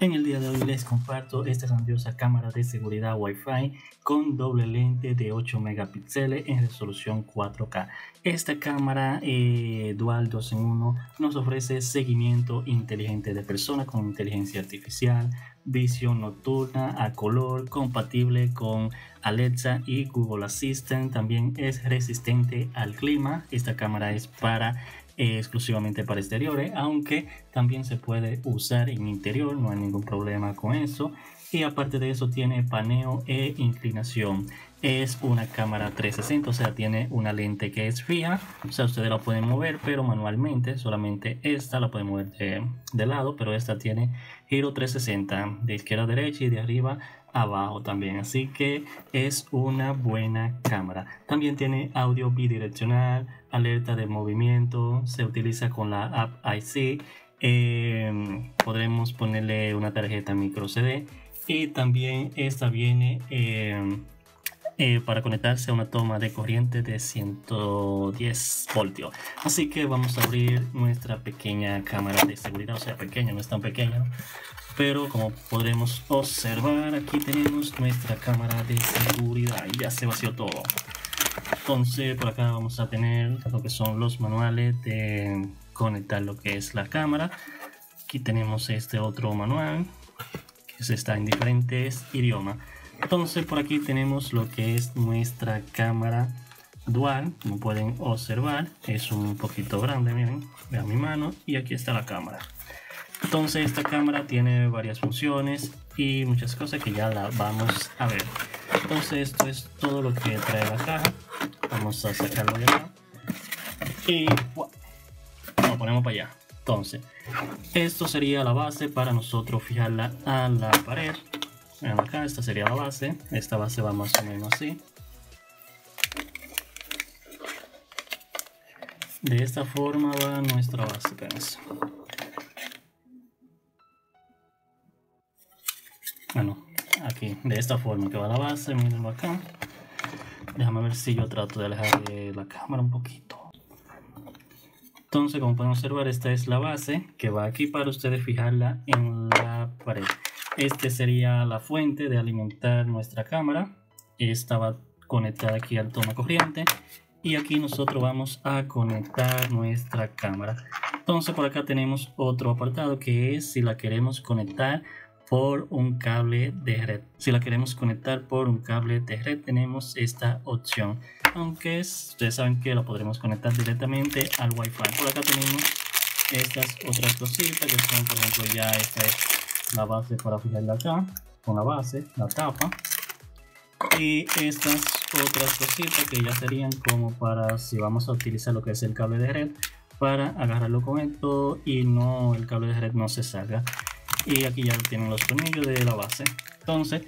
En el día de hoy les comparto esta grandiosa cámara de seguridad Wi-Fi con doble lente de 8 megapíxeles en resolución 4K. Esta cámara dual 2 en 1 nos ofrece seguimiento inteligente de personas con inteligencia artificial, visión nocturna a color, compatible con Alexa y Google Assistant. También es resistente al clima. Esta cámara es exclusivamente para exteriores, aunque también se puede usar en interior, no hay ningún problema con eso. Y aparte de eso tiene paneo e inclinación. Es una cámara 360, o sea, tiene una lente que es fija, o sea, ustedes la pueden mover pero manualmente. Solamente esta la pueden mover de lado, pero esta tiene giro 360 de izquierda a derecha y de arriba a abajo también, así que es una buena cámara. También tiene audio bidireccional, alerta de movimiento, se utiliza con la app iC. Podremos ponerle una tarjeta micro CD, y también esta viene para conectarse a una toma de corriente de 110 voltios. Así que vamos a abrir nuestra pequeña cámara de seguridad, o sea, pequeña, no es tan pequeña, pero como podremos observar, aquí tenemos nuestra cámara de seguridad y ya se vació todo. Entonces por acá vamos a tener lo que son los manuales de conectar lo que es la cámara. Aquí tenemos este otro manual que está en diferentes idiomas. Entonces por aquí tenemos lo que es nuestra cámara dual, como pueden observar es un poquito grande, miren, vean mi mano, y aquí está la cámara. Entonces esta cámara tiene varias funciones y muchas cosas que ya la vamos a ver. Entonces esto es todo lo que trae la caja. Vamos a sacarlo de acá y lo ponemos para allá. Entonces esto sería la base para nosotros fijarla a la pared. Vean acá, esta sería la base. Esta base va más o menos así. De esta forma va nuestra base. Bueno, aquí, de esta forma que va la base, mírenlo acá. Déjame ver si yo trato de alejar de la cámara un poquito. Entonces, como pueden observar, esta es la base que va aquí para ustedes fijarla en la pared. Este sería la fuente de alimentar nuestra cámara. Esta va conectada aquí al toma corriente. Y aquí nosotros vamos a conectar nuestra cámara. Entonces por acá tenemos otro apartado que es si la queremos conectar por un cable de red. Si la queremos conectar por un cable de red tenemos esta opción. Aunque ustedes saben que la podremos conectar directamente al Wi-Fi. Por acá tenemos estas otras cositas que son, por ejemplo, ya esta es la base para fijarla acá, con la base, la tapa, y estas otras cositas que ya serían como para si vamos a utilizar lo que es el cable de red para agarrarlo con esto y no, el cable de red no se salga. Y aquí ya tienen los tornillos de la base. Entonces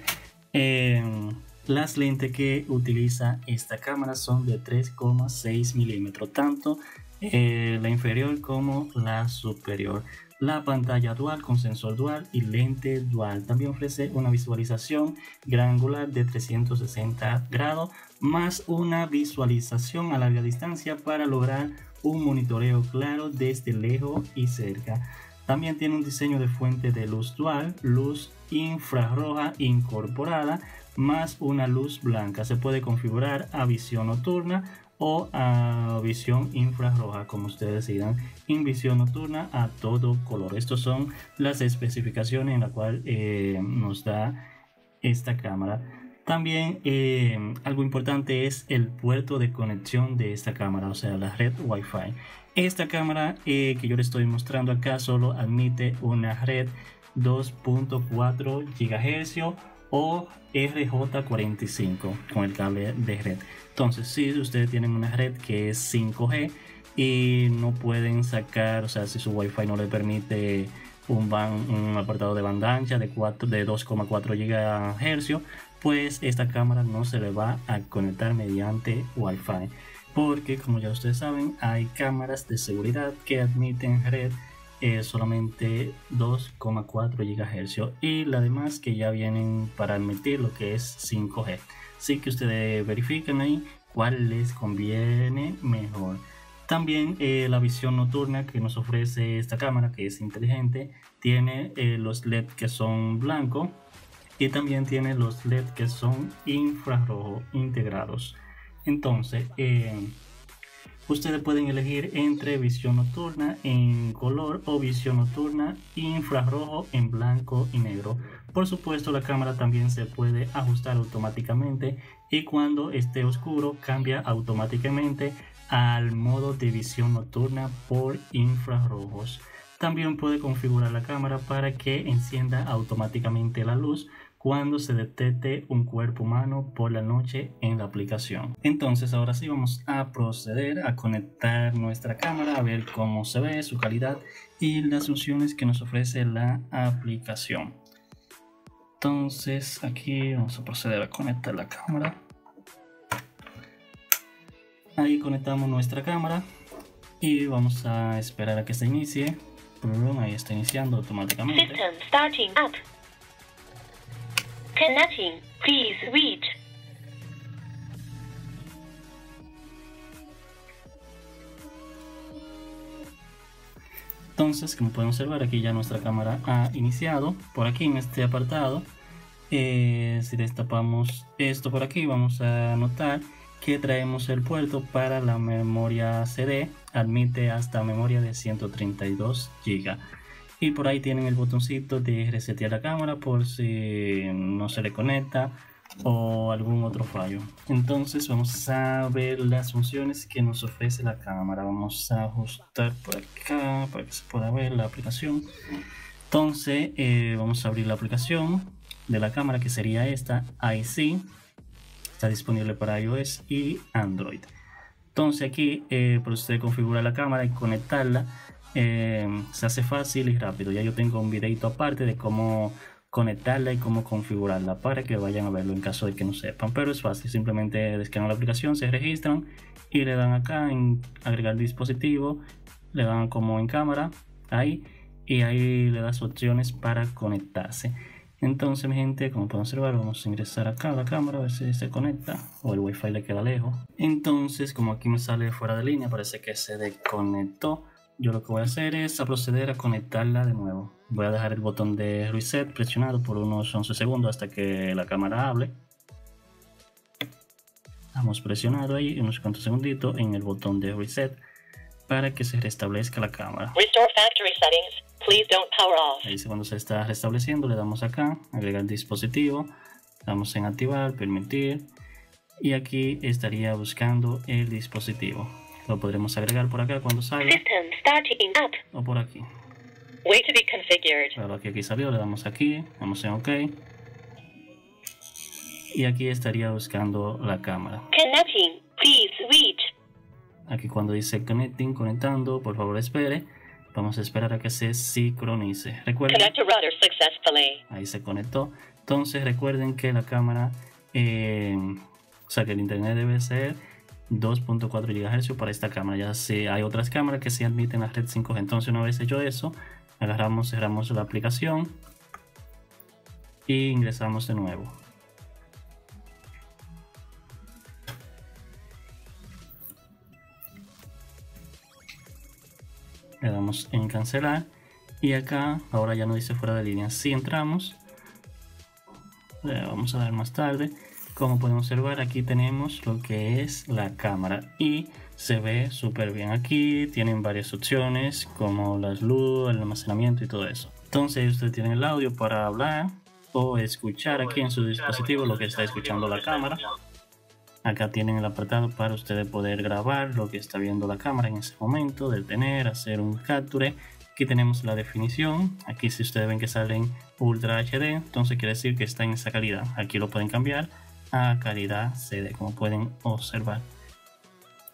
las lentes que utiliza esta cámara son de 3,6 milímetros, tanto la inferior como la superior. La pantalla dual con sensor dual y lente dual. También ofrece una visualización gran angular de 360 grados más una visualización a larga distancia para lograr un monitoreo claro desde lejos y cerca. También tiene un diseño de fuente de luz dual, luz infrarroja incorporada más una luz blanca. Se puede configurar a visión nocturna o a visión infrarroja, como ustedes decidan, en visión nocturna a todo color. Estas son las especificaciones en la cual nos da esta cámara. También algo importante es el puerto de conexión de esta cámara, o sea, la red Wi-Fi. Esta cámara que yo le estoy mostrando acá solo admite una red 2.4 GHz o RJ45 con el cable de red. Entonces si ustedes tienen una red que es 5G y no pueden sacar, o sea, si su Wi-Fi no le permite un apartado de banda ancha de 2,4 GHz, pues esta cámara no se le va a conectar mediante Wi-Fi, porque como ya ustedes saben hay cámaras de seguridad que admiten red solamente 2,4 GHz, y las demás que ya vienen para admitir lo que es 5G. Así que ustedes verifican ahí cuál les conviene mejor. También la visión nocturna que nos ofrece esta cámara, que es inteligente, tiene los LED que son blancos y también tiene los LED que son infrarrojo integrados. Entonces, ustedes pueden elegir entre visión nocturna en color o visión nocturna infrarrojo en blanco y negro. Por supuesto, la cámara también se puede ajustar automáticamente y cuando esté oscuro cambia automáticamente al modo de visión nocturna por infrarrojos. También puede configurar la cámara para que encienda automáticamente la luz cuando se detecte un cuerpo humano por la noche en la aplicación. Entonces ahora sí vamos a proceder a conectar nuestra cámara, a ver cómo se ve, su calidad y las opciones que nos ofrece la aplicación. Entonces aquí vamos a proceder a conectar la cámara. Ahí conectamos nuestra cámara y vamos a esperar a que se inicie. Ahí está iniciando automáticamente. System starting up. Connecting. Please wait. Entonces, como pueden observar, aquí ya nuestra cámara ha iniciado. Por aquí en este apartado, si destapamos esto por aquí, vamos a notar que traemos el puerto para la memoria CD, admite hasta memoria de 132 GB. Y por ahí tienen el botoncito de resetear la cámara por si no se le conecta o algún otro fallo. Entonces vamos a ver las funciones que nos ofrece la cámara. Vamos a ajustar por acá para que se pueda ver la aplicación. Entonces vamos a abrir la aplicación de la cámara, que sería esta, iC. Está disponible para iOS y Android. Entonces aquí para usted configurar la cámara y conectarla se hace fácil y rápido. Ya yo tengo un videito aparte de cómo conectarla y cómo configurarla para que vayan a verlo en caso de que no sepan, pero es fácil, simplemente descargan la aplicación, se registran y le dan acá en agregar dispositivo, le dan como en cámara ahí y ahí le das opciones para conectarse. Entonces, mi gente, como pueden observar, vamos a ingresar acá a la cámara a ver si se conecta o el wifi le queda lejos. Entonces, como aquí me sale fuera de línea, parece que se desconectó. Yo lo que voy a hacer es a proceder a conectarla de nuevo. Voy a dejar el botón de reset presionado por unos 11 segundos hasta que la cámara hable. Hemos presionado ahí unos cuantos segunditos en el botón de reset para que se restablezca la cámara. Restore factory settings. Please don't power off. Ahí cuando se está restableciendo le damos acá, agregar dispositivo, damos en activar, permitir y aquí estaría buscando el dispositivo. Lo podremos agregar por acá cuando salga o por aquí. Way to be configured. Claro, aquí salió, le damos aquí, damos en OK y aquí estaría buscando la cámara. Connecting, please wait. Aquí cuando dice connecting, conectando, por favor espere. Vamos a esperar a que se sincronice. Recuerden, ahí se conectó. Entonces recuerden que la cámara, o sea que el internet debe ser 2.4 GHz para esta cámara. Ya si hay otras cámaras que sí admiten la red 5G. Entonces una vez hecho eso, agarramos, cerramos la aplicación y ingresamos de nuevo. Le damos en cancelar y acá ahora ya no dice fuera de línea. Si entramos, le vamos a dar más tarde. Como pueden observar, aquí tenemos lo que es la cámara y se ve súper bien. Aquí tienen varias opciones como las luz, el almacenamiento y todo eso. Entonces ustedes tienen el audio para hablar o escuchar aquí en su dispositivo lo que está escuchando la cámara. Acá tienen el apartado para ustedes poder grabar lo que está viendo la cámara en ese momento, detener, hacer un capture. Aquí tenemos la definición. Aquí si ustedes ven que salen Ultra HD, entonces quiere decir que está en esa calidad. Aquí lo pueden cambiar a calidad CD, como pueden observar.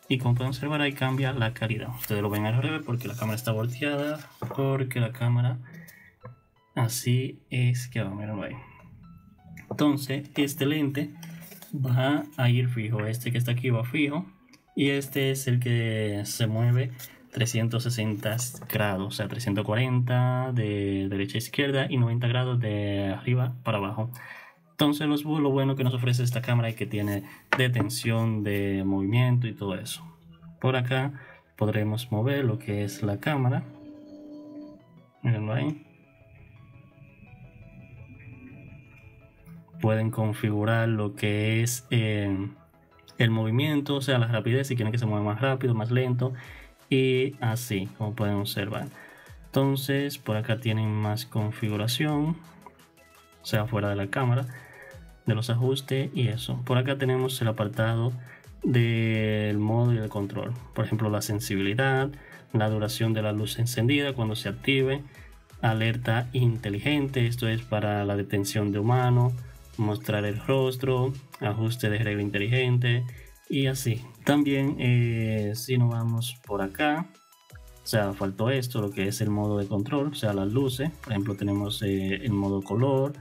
Y como pueden observar, ahí cambia la calidad. Ustedes lo ven al revés porque la cámara está volteada, porque la cámara así es que va, mirenlo ahí. Entonces, este lente va a ir fijo, este que está aquí va fijo y este es el que se mueve 360 grados, o sea 340 de derecha a izquierda y 90 grados de arriba para abajo. Entonces lo bueno que nos ofrece esta cámara es que tiene detención de movimiento y todo eso. Por acá podremos mover lo que es la cámara. Mírenlo ahí. Pueden configurar lo que es el movimiento, o sea, la rapidez, si quieren que se mueva más rápido, más lento, y así, como pueden observar. Entonces, por acá tienen más configuración, o sea, fuera de la cámara, de los ajustes y eso. Por acá tenemos el apartado del modo y el control, por ejemplo, la sensibilidad, la duración de la luz encendida cuando se active, alerta inteligente, esto es para la detención de humano, mostrar el rostro, ajuste de regla inteligente y así. También si nos vamos por acá, o sea, faltó esto, lo que es el modo de control, o sea, las luces. Por ejemplo, tenemos el modo color,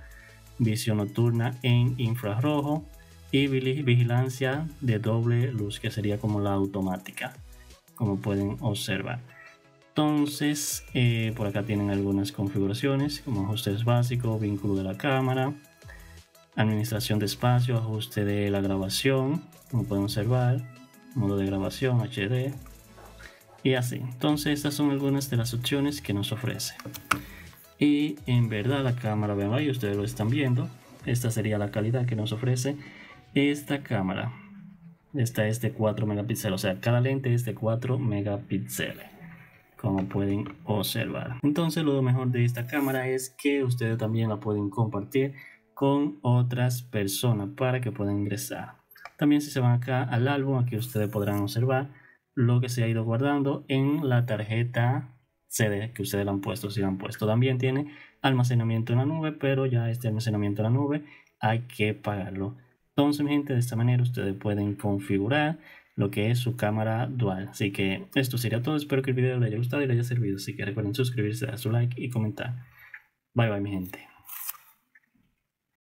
visión nocturna en infrarrojo y vigilancia de doble luz, que sería como la automática, como pueden observar. Entonces, por acá tienen algunas configuraciones, como ajustes básicos, vínculo de la cámara, administración de espacio, ajuste de la grabación, como pueden observar, modo de grabación, HD y así. Entonces estas son algunas de las opciones que nos ofrece. Y en verdad la cámara, vean ahí, ustedes lo están viendo, esta sería la calidad que nos ofrece esta cámara. Esta es de 4 megapíxeles, o sea, cada lente es de 4 megapíxeles. Como pueden observar. Entonces lo mejor de esta cámara es que ustedes también la pueden compartir con otras personas para que puedan ingresar. También si se van acá al álbum, aquí ustedes podrán observar lo que se ha ido guardando en la tarjeta CD que ustedes le han puesto, si le han puesto. También tiene almacenamiento en la nube, pero ya este almacenamiento en la nube hay que pagarlo. Entonces mi gente, de esta manera ustedes pueden configurar lo que es su cámara dual. Así que esto sería todo, espero que el video les haya gustado y les haya servido. Así que recuerden suscribirse, dar su like y comentar. Bye bye mi gente.